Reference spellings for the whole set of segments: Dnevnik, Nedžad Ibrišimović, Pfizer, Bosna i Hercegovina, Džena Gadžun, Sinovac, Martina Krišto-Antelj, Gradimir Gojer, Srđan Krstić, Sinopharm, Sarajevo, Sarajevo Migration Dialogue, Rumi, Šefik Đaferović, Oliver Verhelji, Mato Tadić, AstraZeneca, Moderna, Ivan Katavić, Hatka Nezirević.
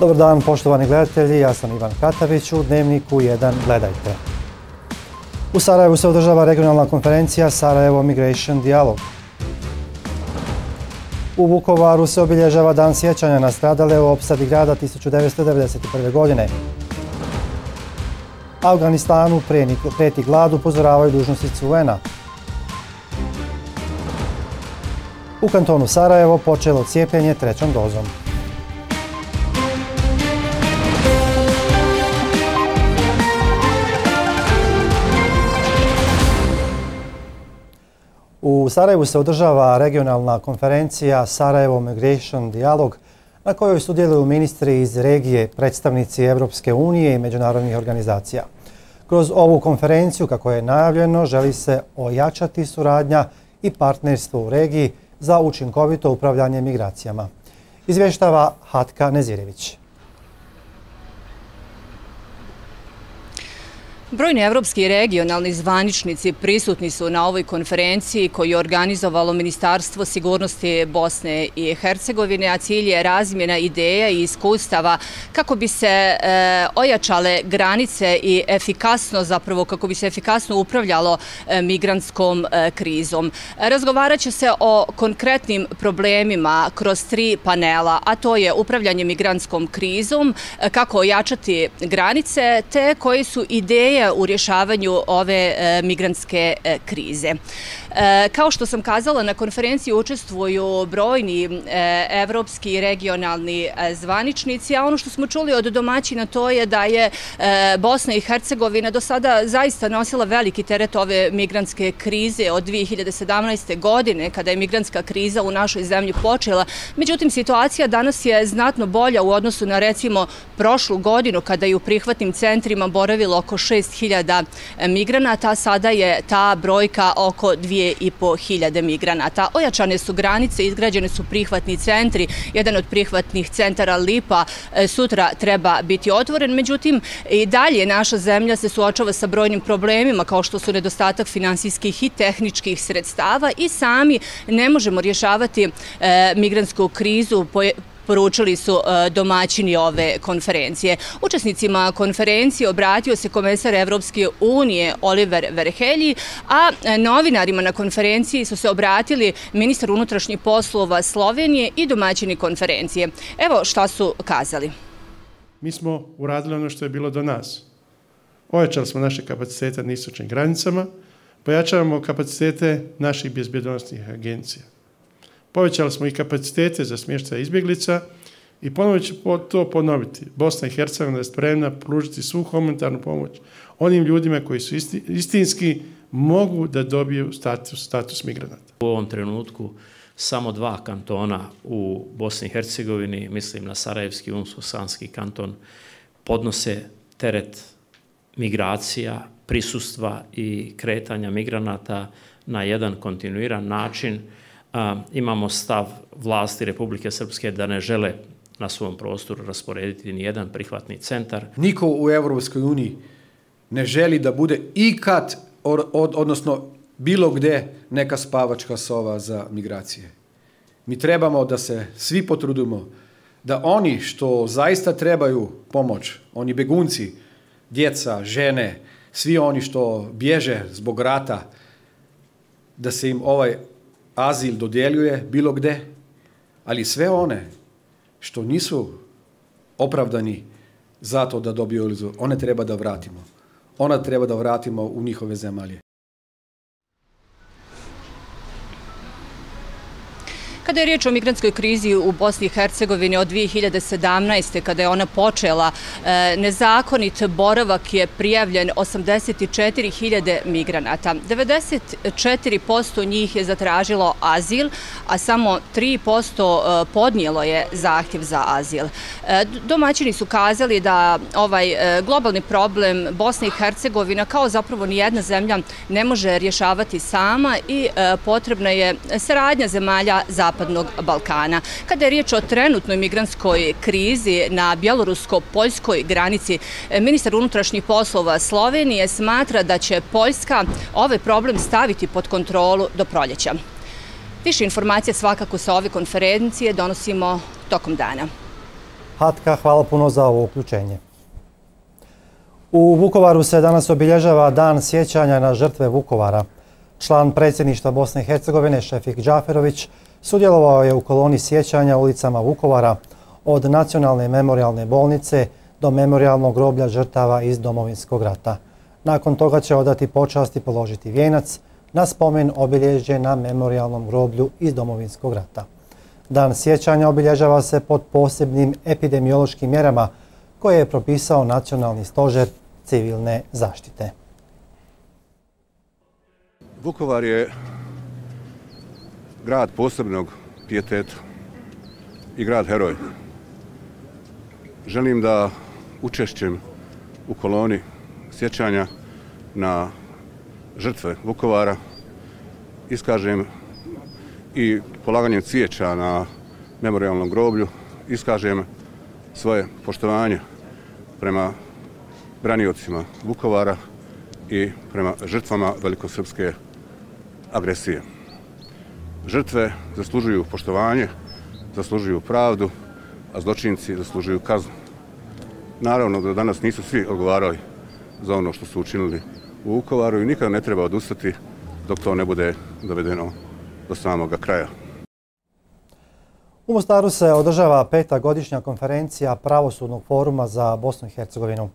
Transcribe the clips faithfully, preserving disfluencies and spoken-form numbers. Dobar dan, poštovani gledatelji, ja sam Ivan Katavić, u Dnevniku jedan gledajte. U Sarajevu se održava regionalna konferencija Sarajevo Migration Dialogue. U Vukovaru se obilježava dan sjećanja na stradale u opsadi grada hiljadu devetsto devedeset prve. godine. Afganistanu preti glad, upozoravaju dužnosnici u en a. U kantonu Sarajevo počelo cijepljenje trećom dozom. U Sarajevu se održava regionalna konferencija Sarajevo Migration Dialogue, na kojoj sudjeluju ministri iz regije, predstavnici Evropske unije i međunarodnih organizacija. Kroz ovu konferenciju, kako je najavljeno, želi se ojačati suradnja i partnerstvo u regiji za učinkovito upravljanje migracijama. Izvještava Hatka Nezirević. Brojni evropski regionalni zvaničnici prisutni su na ovoj konferenciji koju je organizovalo Ministarstvo sigurnosti Bosne i Hercegovine, a cilj je razmjena ideja i iskustava kako bi se e, ojačale granice i efikasno, zapravo kako bi se efikasno upravljalo e, migrantskom e, krizom. Razgovarat će se o konkretnim problemima kroz tri panela, a to je upravljanje migrantskom krizom, e, kako ojačati granice, te koje su ideje u rješavanju ove e, migrantske e, krize. E, kao što sam kazala, na konferenciji učestvuju brojni e, evropski i regionalni e, zvaničnici, a ono što smo čuli od domaćina to je da je e, Bosna i Hercegovina do sada zaista nosila veliki teret ove migrantske krize od dvije hiljade sedamnaeste. godine, kada je migrantska kriza u našoj zemlji počela. Međutim, situacija danas je znatno bolja u odnosu na, recimo, prošlu godinu, kada je u prihvatnim centrima boravilo oko šest šest hiljada migranata, sada je ta brojka oko dvije i po hiljade migranata. Ojačane su granice, izgrađene su prihvatni centri, jedan od prihvatnih centara Lipa sutra treba biti otvoren, međutim i dalje naša zemlja se suočava sa brojnim problemima kao što su nedostatak finansijskih i tehničkih sredstava i sami ne možemo rješavati e, migrantsku krizu pojedinosti, poručili su domaćini ove konferencije. Učesnicima konferencije obratio se komesar Evropske unije Oliver Verhelji, a novinarima na konferenciji su se obratili ministar unutrašnjih poslova Slovenije i domaćini konferencije. Evo šta su kazali. Mi smo uradili ono što je bilo do nas. Ojačali smo naše kapacitete na istočnim granicama, pojačavamo kapacitete naših bezbjedonosnih agencija. Povećali smo i kapacitete za smještaj izbjeglica i ponovno ću to ponoviti. Bosna i Hercegovina je spremna pružiti svu humanitarnu pomoć onim ljudima koji su istinski mogu da dobiju status, status migranata. U ovom trenutku samo dva kantona u Bosni i Hercegovini, mislim na Sarajevski i Unsko-Sanski kanton, podnose teret migracija, prisustva i kretanja migranata na jedan kontinuiran način. Imamo stav vlasti Republike Srpske da ne žele na svom prostoru rasporediti nijedan prihvatni centar. Niko u Evropskoj uniji ne želi da bude ikad, odnosno bilo gde, neka spavačka sova za migracije. Mi trebamo da se svi potrudimo da oni što zaista trebaju pomoć, oni begunci, djeca, žene, svi oni što bježe zbog rata, da se im ovaj azil dodjeljuje bilo gde, ali sve one što nisu opravdani zato da dobiju azil, one treba da vratimo. Ona treba da vratimo u njihove zemalje. Kada je riječ o migrantskoj krizi u Bosni i Hercegovini od dvije hiljade sedamnaeste. kada je ona počela, nezakonit boravak je prijavljen osamdeset četiri hiljade migranata. devedeset četiri posto njih je zatražilo azil, a samo tri posto podnijelo je zahtjev za azil. Domaćini su kazali da ovaj globalni problem Bosne i Hercegovina, kao zapravo nijedna zemlja, ne može rješavati sama i potrebna je saradnja zemalja zapadnog Balkana. Kada je riječ o trenutnoj migrantskoj krizi na bjelorusko-poljskoj granici, ministar unutrašnjih poslova Slovenije smatra da će Poljska ovaj problem staviti pod kontrolu do proljeća. Više informacija svakako sa ove konferencije donosimo tokom dana. Hatka, hvala puno za ovo uključenje. U Vukovaru se danas obilježava dan sjećanja na žrtve Vukovara. Član predsjedništva Bosne i Hercegovine Šefik Đaferović sudjelovao je u koloni sjećanja ulicama Vukovara od Nacionalne memorijalne bolnice do memorijalnog groblja žrtava iz Domovinskog rata. Nakon toga će odati počast i položiti vijenac na spomen obilježje na memorijalnom groblju iz Domovinskog rata. Dan sjećanja obilježava se pod posebnim epidemiološkim mjerama koje je propisao Nacionalni stožer civilne zaštite. Vukovar je grad posebnog pijeteta i grad heroj. Želim da učešćem u koloni sjećanja na žrtve Vukovara iskažem i polaganjem cvijeća na memorijalnom groblju iskažem svoje poštovanje prema braniocima Vukovara i prema žrtvama velikosrpske agresije. Žrtve zaslužuju poštovanje, zaslužuju pravdu, a zločinci zaslužuju kaznu. Naravno da danas nisu svi odgovarali za ono što su učinili u Vukovaru i nikada ne treba odustati dok to ne bude dovedeno do samoga kraja. U Mostaru se održava peta godišnja konferencija Pravosudnog foruma za Bosnu i Hercegovinu.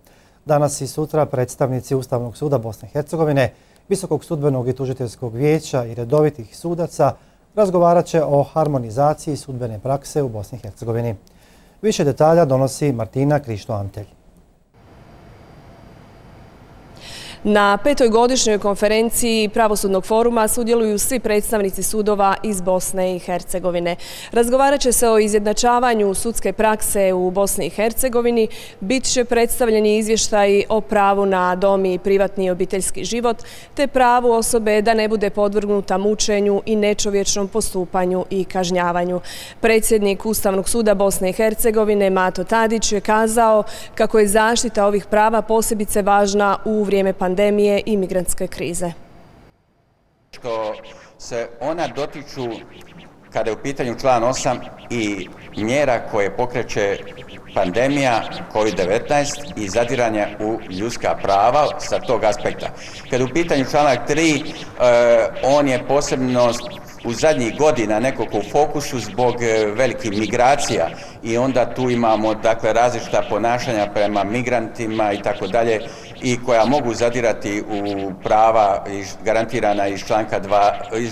Danas i sutra predstavnici Ustavnog suda Bosne i Hercegovine, Visokog sudbenog i tužiteljskog vijeća i redovitih sudaca razgovarat će o harmonizaciji sudbene prakse u Bosni i Hercegovini. Više detalja donosi Martina Krišto-Antelj. Na petoj godišnjoj konferenciji Pravosudnog foruma sudjeluju svi predstavnici sudova iz Bosne i Hercegovine. Razgovarat će se o izjednačavanju sudske prakse u Bosni i Hercegovini, bit će predstavljeni izvještaji o pravu na dom i privatni obiteljski život, te pravu osobe da ne bude podvrgnuta mučenju i nečovječnom postupanju i kažnjavanju. Predsjednik Ustavnog suda Bosne i Hercegovine Mato Tadić je kazao kako je zaštita ovih prava posebice važna u vrijeme pandemije. pandemije i migrantske krize. Što se ona dotiču kada je u pitanju član osam i mjera koje pokreće pandemija kovid devetnaest i zadiranje u ljudska prava sa tog aspekta. Kada je u pitanju članak tri, on je posebno u zadnjih godina nekako u fokusu zbog velikih migracija i onda tu imamo dakle različita ponašanja prema migrantima i tako dalje i koja mogu zadirati u prava garantirana iz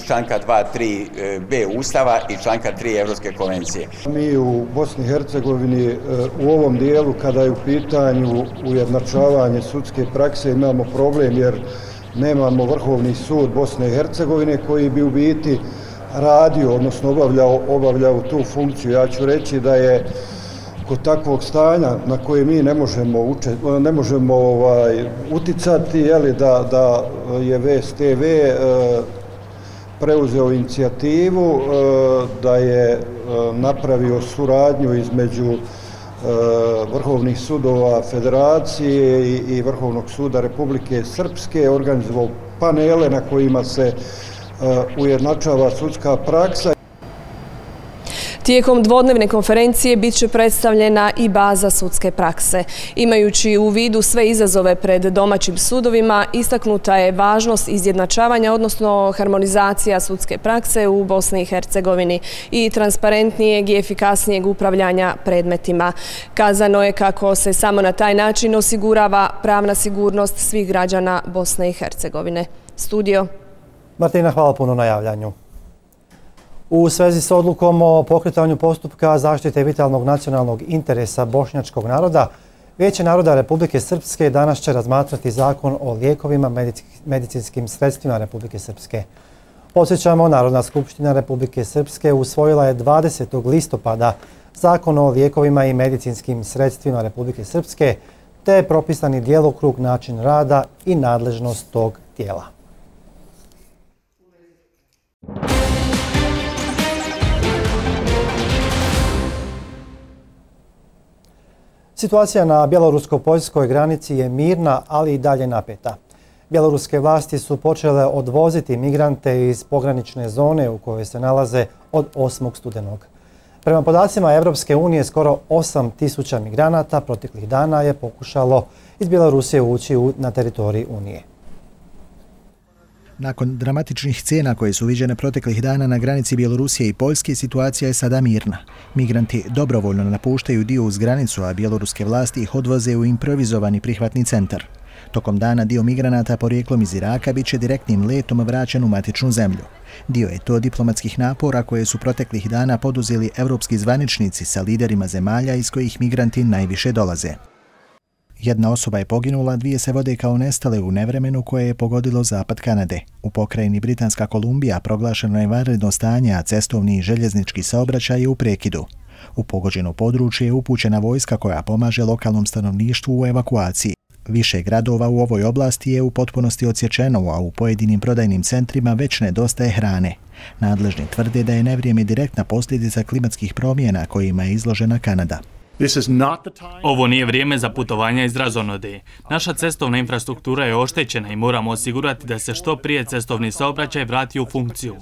članka dva tri b Ustava i članka tri Evropske konvencije. Mi u Bosni i Hercegovini u ovom dijelu kada je u pitanju ujednačavanje sudske prakse imamo problem jer nemamo Vrhovni sud Bosne i Hercegovine koji bi u biti radio, odnosno obavljao, obavljao tu funkciju. Ja ću reći da je kod takvog stanja na koje mi ne možemo, uče, ne možemo ovaj, uticati, jeli, da, da je V S T V e, preuzeo inicijativu, e, da je e, napravio suradnju između Vrhovnih sudova Federacije i Vrhovnog suda Republike Srpske, organizovao panele na kojima se ujednačava sudska praksa. Tijekom dvodnevne konferencije bit će predstavljena i baza sudske prakse. Imajući u vidu sve izazove pred domaćim sudovima, istaknuta je važnost izjednačavanja, odnosno harmonizacija sudske prakse u Bosni i Hercegovini i transparentnijeg i efikasnijeg upravljanja predmetima. Kazano je kako se samo na taj način osigurava pravna sigurnost svih građana Bosne i Hercegovine. Studio. Martina, hvala puno na javljanju. U svezi s odlukom o pokretanju postupka zaštite vitalnog nacionalnog interesa bošnjačkog naroda, Vijeće naroda Republike Srpske danas će razmatrati zakon o lijekovima i medicinskim sredstvima Republike Srpske. Podsjećamo, Narodna skupština Republike Srpske usvojila je dvadesetog listopada zakon o lijekovima i medicinskim sredstvima Republike Srpske, te je propisani djelokrug, način rada i nadležnost tog tijela. Situacija na bjelorusko-poljskoj granici je mirna, ali i dalje napeta. Bjeloruske vlasti su počele odvoziti migrante iz pogranične zone u kojoj se nalaze od osmog studenog. Prema podacima Evropske unije, skoro osam tisuća migranata proteklih dana je pokušalo iz Bjelorusije ući na teritoriji Unije. Nakon dramatičnih scena koje su viđene proteklih dana na granici Bjelorusije i Poljske, situacija je sada mirna. Migranti dobrovoljno napuštaju dio uz granicu, a bjeloruske vlasti ih odvoze u improvizovani prihvatni centar. Tokom dana dio migranata porijeklom iz Iraka biće direktnim letom vraćen u matičnu zemlju. Dio je to diplomatskih napora koje su proteklih dana poduzeli evropski zvaničnici sa liderima zemalja iz kojih migranti najviše dolaze. Jedna osoba je poginula, dvije se vode kao nestale u nevremenu koje je pogodilo zapad Kanade. U pokrajini Britanska Kolumbija proglašeno je vanredno stanje, a cestovni i željeznički saobraćaj je u prekidu. U pogođeno područje je upućena vojska koja pomaže lokalnom stanovništvu u evakuaciji. Više gradova u ovoj oblasti je u potpunosti odsječeno, a u pojedinim prodajnim centrima već nedostaje hrane. Nadležni tvrde da je nevrijeme direktna posljedica klimatskih promjena kojima je izložena Kanada. Ovo nije vrijeme za putovanja iz razonode. Naša cestovna infrastruktura je oštećena i moramo osigurati da se što prije cestovni saobraćaj vrati u funkciju.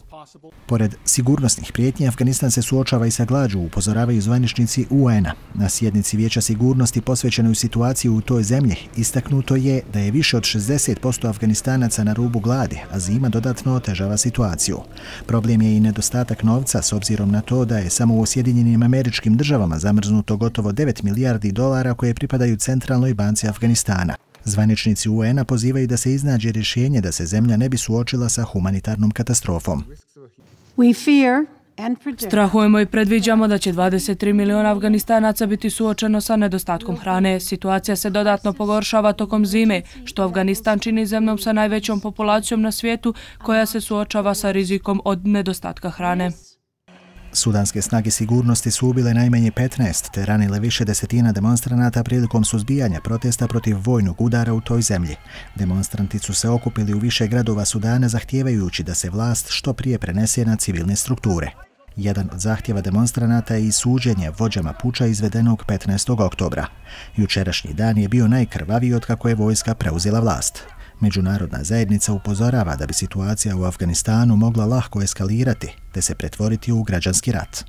Pored sigurnosnih prijetnji, Afganistan se suočava i sa glađu, upozoravaju zvaničnici U N-a. Na sjednici Vijeća sigurnosti posvećenoj situaciji u toj zemlji istaknuto je da je više od šezdeset posto Afganistanaca na rubu gladi, a zima dodatno otežava situaciju. Problem je i nedostatak novca s obzirom na to da je samo u Sjedinjenim Američkim Državama zamrznuto gotovo devet milijardi dolara koje pripadaju Centralnoj banci Afganistana. Zvaničnici U N-a pozivaju da se iznađe rješenje da se zemlja ne bi suočila sa humanitarnom katastrofom. Strahujemo i predviđamo da će dvadeset tri miliona Afganistanaca biti suočeno sa nedostatkom hrane. Situacija se dodatno pogoršava tokom zime, što Afganistan čini zemljom sa najvećom populacijom na svijetu koja se suočava sa rizikom od nedostatka hrane. Sudanske snage sigurnosti su ubile najmanje petnaest te ranile više desetina demonstranata prilikom suzbijanja protesta protiv vojnog udara u toj zemlji. Demonstranti su se okupili u više gradova Sudana zahtijevajući da se vlast što prije prenese na civilne strukture. Jedan od zahtjeva demonstranata je i suđenje vođama puča izvedenog petnaestog oktobra. Jučerašnji dan je bio najkrvaviji od kako je vojska preuzela vlast. Međunarodna zajednica upozorava da bi situacija u Afganistanu mogla lahko eskalirati te se pretvoriti u građanski rat.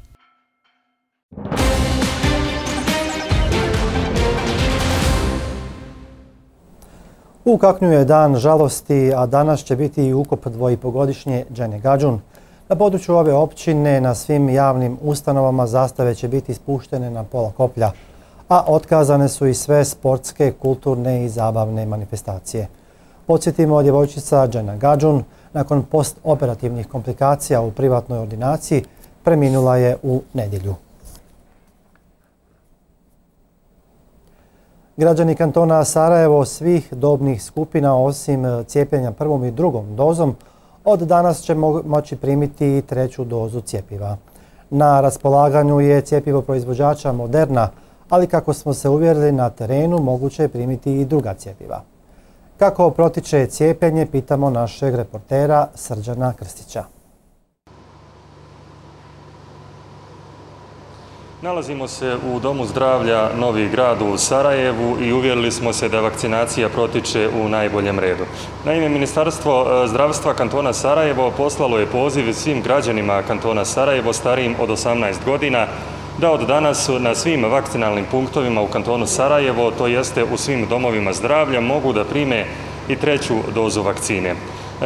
U Kaknju je dan žalosti, a danas će biti i ukop dvoipogodišnje Džene Gadžun. Na području ove općine na svim javnim ustanovama zastave će biti ispuštene na pola koplja, a otkazane su i sve sportske, kulturne i zabavne manifestacije. Podsjetimo, djevojčica Džena Gadžun nakon postoperativnih komplikacija u privatnoj ordinaciji preminula je u nedjelju. Građani kantona Sarajevo svih dobnih skupina osim cijepljenja prvom i drugom dozom od danas će moći primiti i treću dozu cjepiva. Na raspolaganju je cjepivo proizvođača Moderna, ali kako smo se uvjerili na terenu moguće je primiti i druga cjepiva. Kako protiče cijepljenje, pitamo našeg reportera Srđana Krstića. Nalazimo se u Domu zdravlja Novi grad u Sarajevu i uvjerili smo se da vakcinacija protiče u najboljem redu. Naime, Ministarstvo zdravstva kantona Sarajevo poslalo je poziv svim građanima kantona Sarajevo starijim od osamnaest godina da od danas na svim vakcinalnim punktovima u kantonu Sarajevo, to jeste u svim domovima zdravlja, mogu da prime i treću dozu vakcine.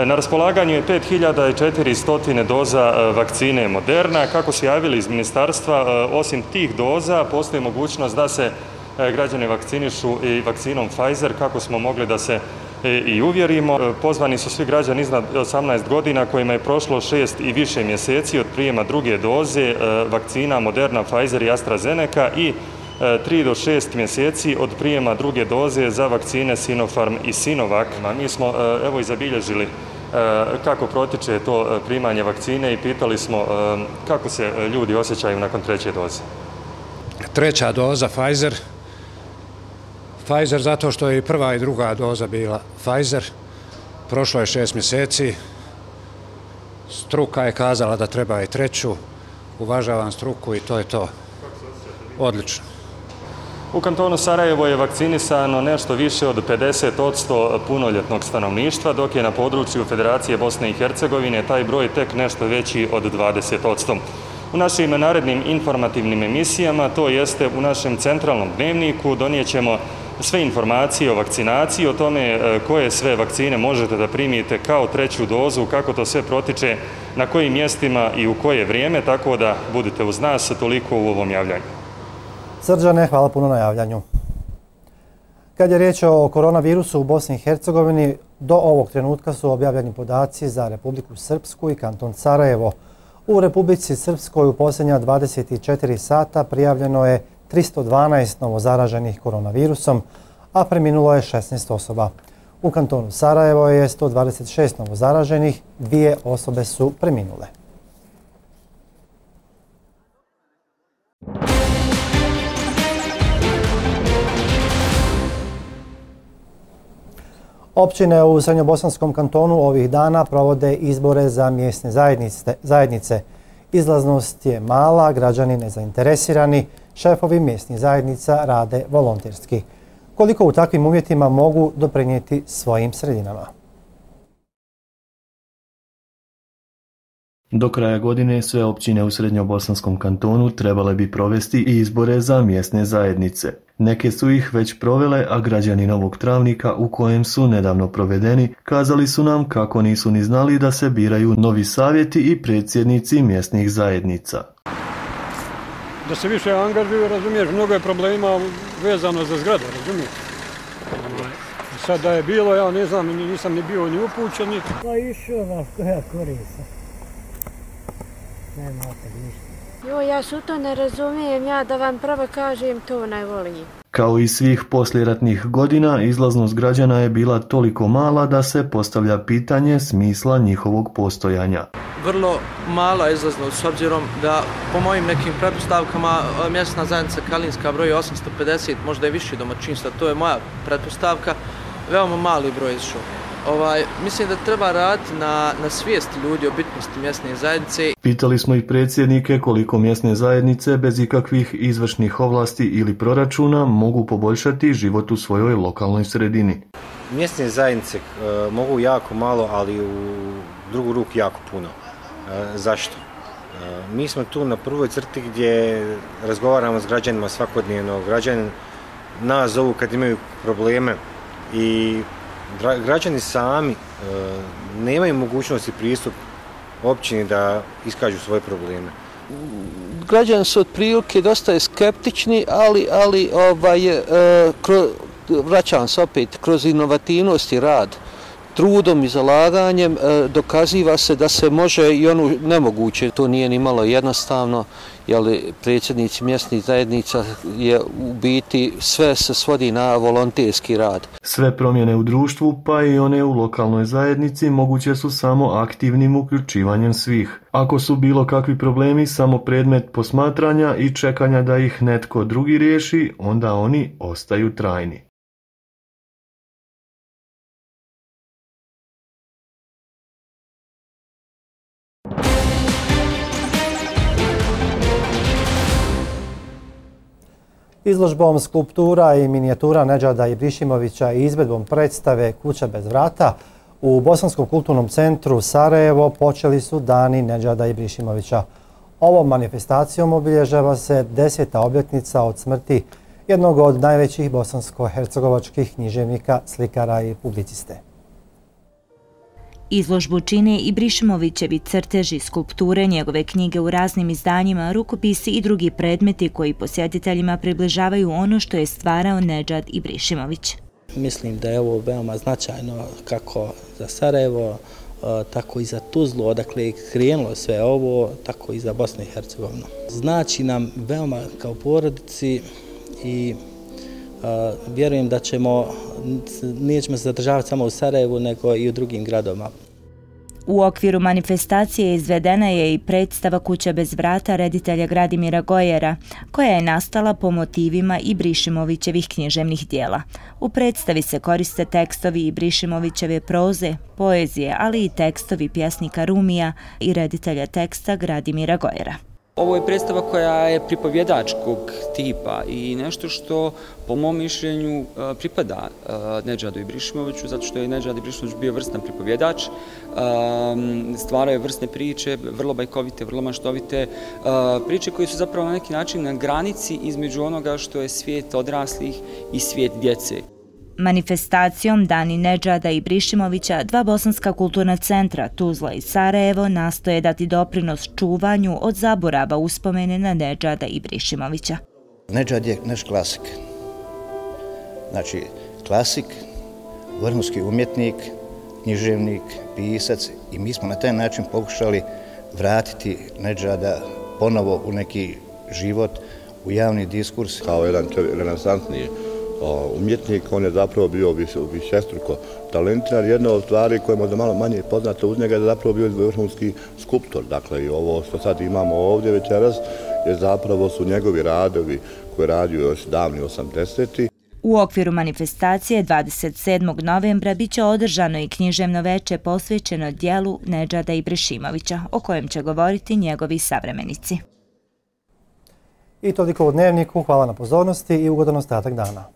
Na raspolaganju je pet hiljada četiristo doza vakcine Moderna. Kako su javili iz ministarstva, osim tih doza postoji mogućnost da se građani vakcinišu i vakcinom Pfizer, kako smo mogli da se i uvjerimo. Pozvani su svi građani iznad osamnaest godina kojima je prošlo šest i više mjeseci od prijema druge doze vakcina Moderna, Pfizer i AstraZeneca i tri do šest mjeseci od prijema druge doze za vakcine Sinopharm i Sinovac. Mi smo evo i zabilježili kako protiče to primanje vakcine i pitali smo kako se ljudi osjećaju nakon treće doze. Treća doza Pfizer. Pfizer zato što je i prva i druga doza bila Pfizer. Prošlo je šest mjeseci. Struka je kazala da treba i treću. Uvažavam struku i to je to. Odlično. U kantonu Sarajevo je vakcinisano nešto više od pedeset posto punoljetnog stanovništva, dok je na području Federacije Bosne i Hercegovine taj broj tek nešto veći od dvadeset posto. u našim narednim informativnim emisijama, to jeste u našem centralnom dnevniku, donijećemo sve informacije o vakcinaciji, o tome koje sve vakcine možete da primite kao treću dozu, kako to sve protiče, na kojim mjestima i u koje vrijeme, tako da budete uz nas. Toliko u ovom javljanju. Srđane, hvala puno na javljanju. Kad je riječ o koronavirusu u Bosni i Hercegovini, do ovog trenutka su objavljeni podaci za Republiku Srpsku i kanton Sarajevo. U Republici Srpskoj u posljednja dvadeset četiri sata prijavljeno je tristo dvanaest novozaraženih koronavirusom, a preminulo je šesnaest osoba. U kantonu Sarajevo je sto dvadeset šest novozaraženih, dvije osobe su preminule. Općine u Srednjobosanskom kantonu ovih dana provode izbore za mjesne zajednice. Izlaznost je mala, građani nezainteresirani, šefovi mjesnih zajednica rade volonterski. Koliko u takvim uvjetima mogu doprinijeti svojim sredinama? Do kraja godine sve općine u Srednjobosanskom kantonu trebale bi provesti izbore za mjesne zajednice. Neke su ih već provele, a građani Novog Travnika u kojem su nedavno provedeni kazali su nam kako nisu ni znali da se biraju novi savjeti i predsjednici mjesnih zajednica. Da se više angažuju, razumiješ, mnogo je problema vezano za zgrade, razumiješ. Sad da je bilo, ja ne znam, nisam ni bio ni upućen. Pa išao nas koja korisa. Nema opet ništa. Jo, ja što to ne razumijem, ja da vam pravo kažem, to ne volim. Kao i svih posljeratnih godina, izlaznost građana je bila toliko mala da se postavlja pitanje smisla njihovog postojanja. Vrlo mala izlaznost, s obzirom da po mojim nekim pretpostavkama mjesna zajednica Kalinska broj osamsto pedeset, možda i više domaćinstva, to je moja pretpostavka, veoma mali broj izašao. Ovaj, mislim da treba raditi na, na svijest ljudi o bitnosti mjesne zajednice. Pitali smo i predsjednike koliko mjesne zajednice bez ikakvih izvršnih ovlasti ili proračuna mogu poboljšati život u svojoj lokalnoj sredini. Mjesne zajednice e, mogu jako malo, ali u drugu ruku jako puno. E, zašto? E, mi smo tu na prvoj crti gdje razgovaramo s građanima svakodnevno. Građani nas zovu kad imaju probleme i građani sami e, nemaju mogućnosti pristup općini da iskažu svoje probleme. Građani su otprilike dosta skeptični, ali, ali ovaj, e, kroz, vraćam se opet, kroz inovativnost i rad, trudom i zalaganjem e, dokaziva se da se može i ono nemoguće. To nije ni malo jednostavno, jer predsjednici mjesnih zajednica je u biti sve se svodi na volonterski rad. Sve promjene u društvu, pa i one u lokalnoj zajednici, moguće su samo aktivnim uključivanjem svih. Ako su bilo kakvi problemi samo predmet posmatranja i čekanja da ih netko drugi riješi, onda oni ostaju trajni. Izložbom skulptura i minijatura Nedžada Ibrišimovića i izvedbom predstave Kuća bez vrata u Bosanskom kulturnom centru Sarajevo počeli su dani Nedžada Ibrišimovića. Ovom manifestacijom obilježava se deseta obljetnica od smrti jednog od najvećih bosansko-hercegovačkih književnika, slikara i publiciste. Izložbu čine Ibrišimovićevi crteži, skulpture, njegove knjige u raznim izdanjima, rukopisi i drugi predmeti koji posjetiteljima približavaju ono što je stvarao Nedžad Ibrišimović. Mislim da je ovo veoma značajno kako za Sarajevo, tako i za Tuzlu, odakle je krenulo sve ovo, tako i za Bosnu i Hercegovinu. Znači nam veoma kao porodici i vjerujem da ćemo, nećemo se zadržavati samo u Sarajevu, nego i u drugim gradovima. U okviru manifestacije izvedena je i predstava Kuća bez vrata reditelja Gradimira Gojera, koja je nastala po motivima Ibrišimovićevih književnih dijela. U predstavi se koriste tekstovi Ibrišimovićeve proze, poezije, ali i tekstovi pjesnika Rumija i reditelja teksta Gradimira Gojera. Ovo je predstava koja je pripovjedačkog tipa i nešto što, po mom mišljenju, pripada Nedžadu Ibrišimoviću, zato što je Nedžad Ibrišimović bio vrstan pripovjedač, stvarao je vrsne priče, vrlo bajkovite, vrlo maštovite, priče koje su zapravo na neki način na granici između onoga što je svijet odraslih i svijet djece. Manifestacijom Dani Nedžada Ibrišimovića dva bosanska kulturna centra, Tuzla i Sarajevo, nastoje dati doprinos čuvanju od zaborava uspomene na Nedžada Ibrišimovića. Nedžad je naš klasik. Znači, klasik, vrhunski umjetnik, književnik, pisac i mi smo na taj način pokušali vratiti Nedžada ponovo u neki život, u javni diskurs. Kao jedan renesansni umjetnik, on je zapravo bio višestruko talentiran. Jedna od stvari koja je možda malo manje poznata uz njega je zapravo bio vrhunski skulptor. Dakle, i ovo što sad imamo ovdje večeras je zapravo su njegovi radovi koje je radio još davni osamdeseti. U okviru manifestacije dvadeset sedmog novembra biće održano i književno veče posvećeno dijelu Nedžada Ibrišimovića, o kojem će govoriti njegovi savremenici. I toliko u Dnevniku. Hvala na pozornosti i ugodan ostatak dana.